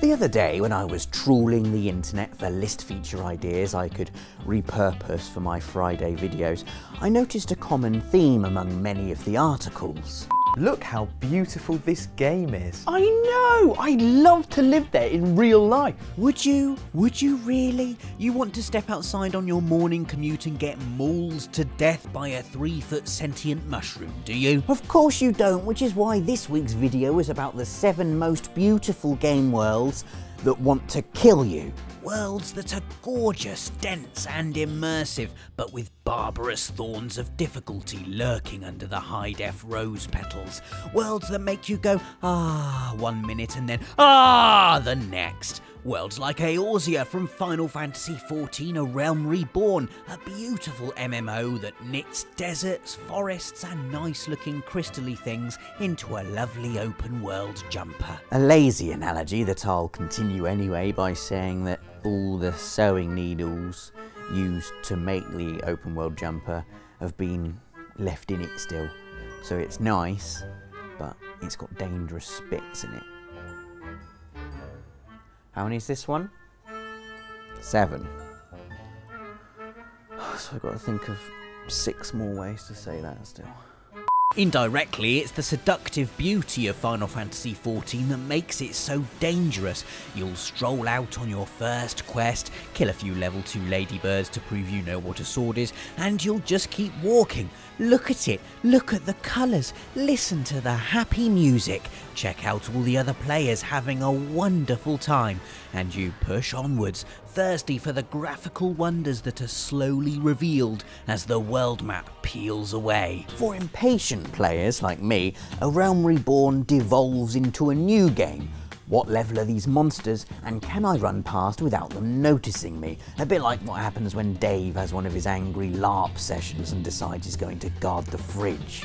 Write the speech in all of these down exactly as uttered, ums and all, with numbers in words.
The other day, when I was trawling the internet for list feature ideas I could repurpose for my Friday videos, I noticed a common theme among many of the articles. Look how beautiful this game is. I know! I'd love to live there in real life. Would you? Would you really? You want to step outside on your morning commute and get mauled to death by a three-foot sentient mushroom, do you? Of course you don't, which is why this week's video is about the seven most beautiful game worlds that want to kill you. Worlds that are gorgeous, dense and immersive, but with barbarous thorns of difficulty lurking under the high-def rose petals. Worlds that make you go, ah, one minute and then, ah, the next. Worlds like Eorzea from Final Fantasy fourteen A Realm Reborn, a beautiful M M O that knits deserts, forests and nice-looking crystally things into a lovely open-world jumper. A lazy analogy that I'll continue anyway by saying that all the sewing needles used to make the open-world jumper have been left in it still. So it's nice, but it's got dangerous bits in it. How many is this one? Seven. So I've got to think of six more ways to say that still. Indirectly, it's the seductive beauty of Final Fantasy fourteen that makes it so dangerous. You'll stroll out on your first quest, kill a few level two ladybirds to prove you know what a sword is, and you'll just keep walking. Look at it, look at the colours, listen to the happy music, check out all the other players having a wonderful time, and you push onwards, thirsty for the graphical wonders that are slowly revealed as the world map peels away. For impatient players like me, A Realm Reborn devolves into a new game. What level are these monsters, and can I run past without them noticing me? A bit like what happens when Dave has one of his angry LARP sessions and decides he's going to guard the fridge.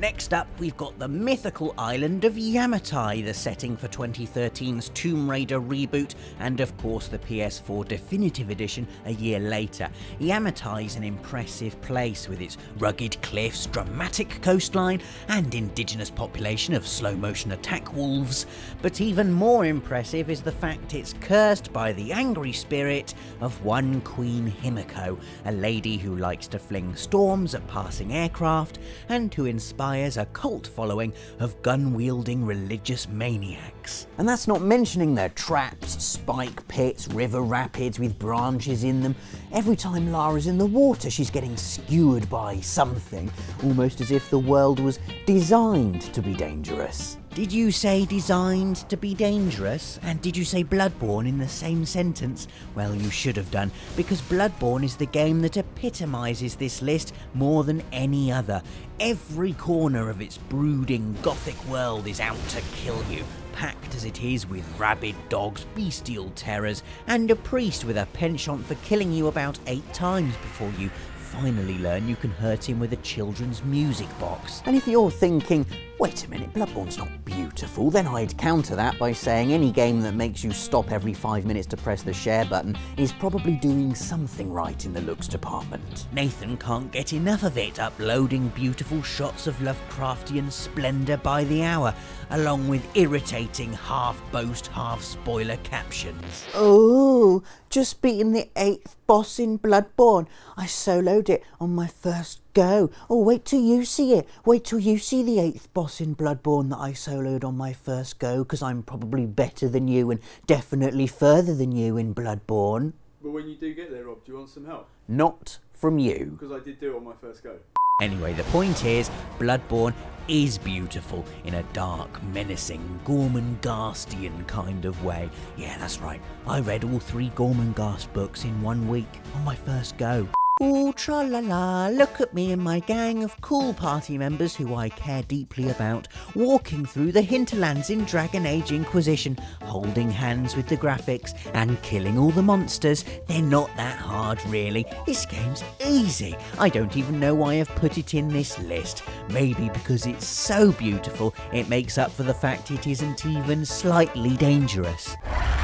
Next up, we've got the mythical island of Yamatai, the setting for twenty thirteen's Tomb Raider reboot, and of course the P S four Definitive Edition a year later. Yamatai's an impressive place with its rugged cliffs, dramatic coastline, and indigenous population of slow-motion attack wolves. But even more impressive is the fact it's cursed by the angry spirit of one Queen Himiko, a lady who likes to fling storms at passing aircraft, and who inspires a cult following of gun-wielding religious maniacs. And that's not mentioning their traps, spike pits, river rapids with branches in them. Every time Lara's in the water, she's getting skewered by something, almost as if the world was designed to be dangerous. Did you say designed to be dangerous? And did you say Bloodborne in the same sentence? Well, you should have done, because Bloodborne is the game that epitomises this list more than any other. Every corner of its brooding gothic world is out to kill you, packed as it is with rabid dogs, bestial terrors, and a priest with a penchant for killing you about eight times before you finally learn you can hurt him with a children's music box. And if you're thinking, wait a minute, Bloodborne's not beautiful, then I'd counter that by saying any game that makes you stop every five minutes to press the share button is probably doing something right in the looks department. Nathan can't get enough of it, uploading beautiful shots of Lovecraftian splendour by the hour, along with irritating half-boast, half-spoiler captions. Oh, just beating the eighth boss in Bloodborne. I soloed it on my first go. Oh, wait till you see it. Wait till you see the eighth boss in Bloodborne that I soloed on my first go, because I'm probably better than you and definitely further than you in Bloodborne. But when you do get there, Rob, do you want some help? Not from you. Because I did do it on my first go. Anyway, the point is, Bloodborne is beautiful in a dark, menacing, Gormenghast-ian kind of way. Yeah, that's right. I read all three Gormenghast books in one week on my first go. Ooh, tra-la-la, look at me and my gang of cool party members who I care deeply about, walking through the hinterlands in Dragon Age Inquisition, holding hands with the graphics and killing all the monsters. They're not that hard, really. This game's easy. I don't even know why I've put it in this list. Maybe because it's so beautiful, it makes up for the fact it isn't even slightly dangerous. Oh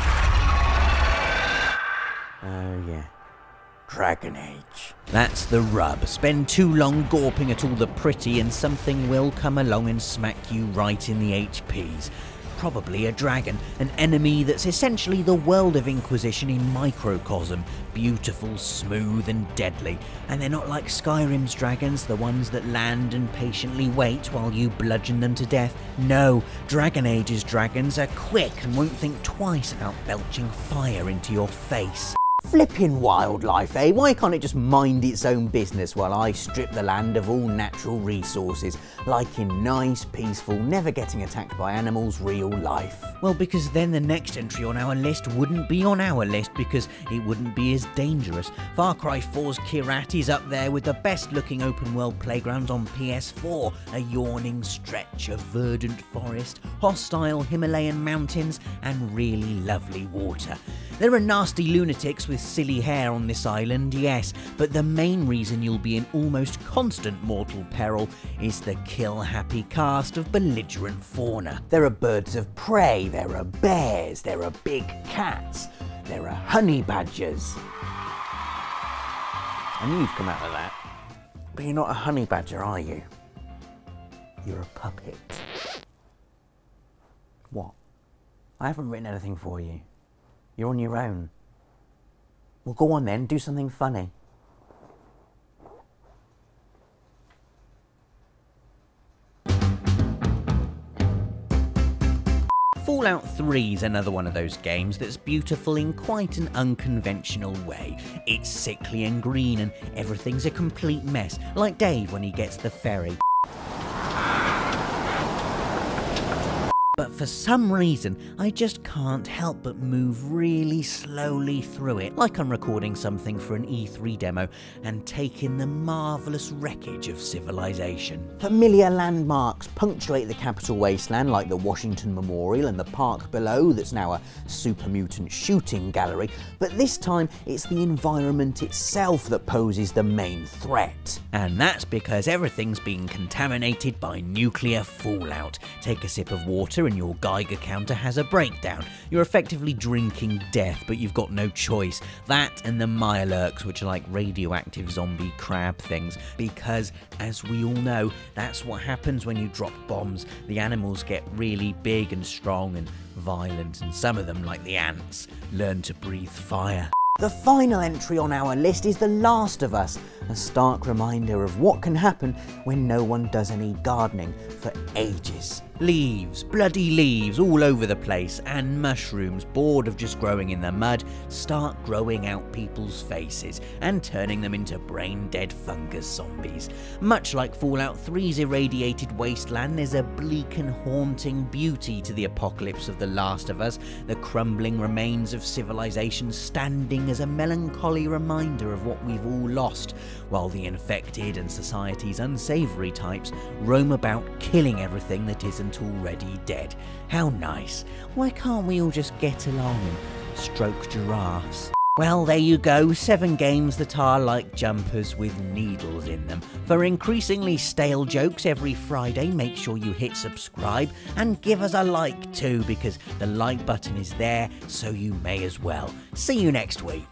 yeah. Dragon Age. That's the rub. Spend too long gawping at all the pretty and something will come along and smack you right in the H Ps. Probably a dragon, an enemy that's essentially the world of Inquisition in microcosm, beautiful, smooth and deadly. And they're not like Skyrim's dragons, the ones that land and patiently wait while you bludgeon them to death. No, Dragon Age's dragons are quick and won't think twice about belching fire into your face. Flippin' wildlife, eh? Why can't it just mind its own business while I strip the land of all natural resources, like in nice, peaceful, never getting attacked by animals real life? Well, because then the next entry on our list wouldn't be on our list because it wouldn't be as dangerous. Far Cry four's Kirati's up there with the best looking open world playgrounds on P S four. A yawning stretch of verdant forest, hostile Himalayan mountains and really lovely water. There are nasty lunatics with silly hair on this island, yes, but the main reason you'll be in almost constant mortal peril is the kill-happy cast of belligerent fauna. There are birds of prey, there are bears, there are big cats, there are honey badgers. And you've come out of that. But you're not a honey badger, are you? You're a puppet. What? I haven't written anything for you. You're on your own. Well, go on then, do something funny. Fallout three's another one of those games that's beautiful in quite an unconventional way. It's sickly and green and everything's a complete mess, like Dave when he gets the ferry. But for some reason, I just can't help but move really slowly through it, like I'm recording something for an E three demo, and take in the marvellous wreckage of civilization. Familiar landmarks punctuate the capital wasteland, like the Washington Memorial and the park below that's now a super mutant shooting gallery, but this time it's the environment itself that poses the main threat. And that's because everything's been contaminated by nuclear fallout. Take a sip of water and your Geiger counter has a breakdown. You're effectively drinking death, but you've got no choice. That and the myelurks, which are like radioactive zombie crab things, because as we all know, that's what happens when you drop bombs. The animals get really big and strong and violent, and some of them, like the ants, learn to breathe fire. The final entry on our list is The Last of Us, a stark reminder of what can happen when no one does any gardening for ages. Leaves, bloody leaves all over the place, and mushrooms, bored of just growing in the mud, start growing out people's faces and turning them into brain-dead fungus zombies. Much like Fallout three's irradiated wasteland, there's a bleak and haunting beauty to the apocalypse of The Last of Us, the crumbling remains of civilization standing as a melancholy reminder of what we've all lost, while the infected and society's unsavoury types roam about killing everything that isn't already dead. How nice. Why can't we all just get along and stroke giraffes? Well, there you go, seven games that are like jumpers with needles in them. For increasingly stale jokes every Friday, make sure you hit subscribe and give us a like too, because the like button is there, so you may as well. See you next week.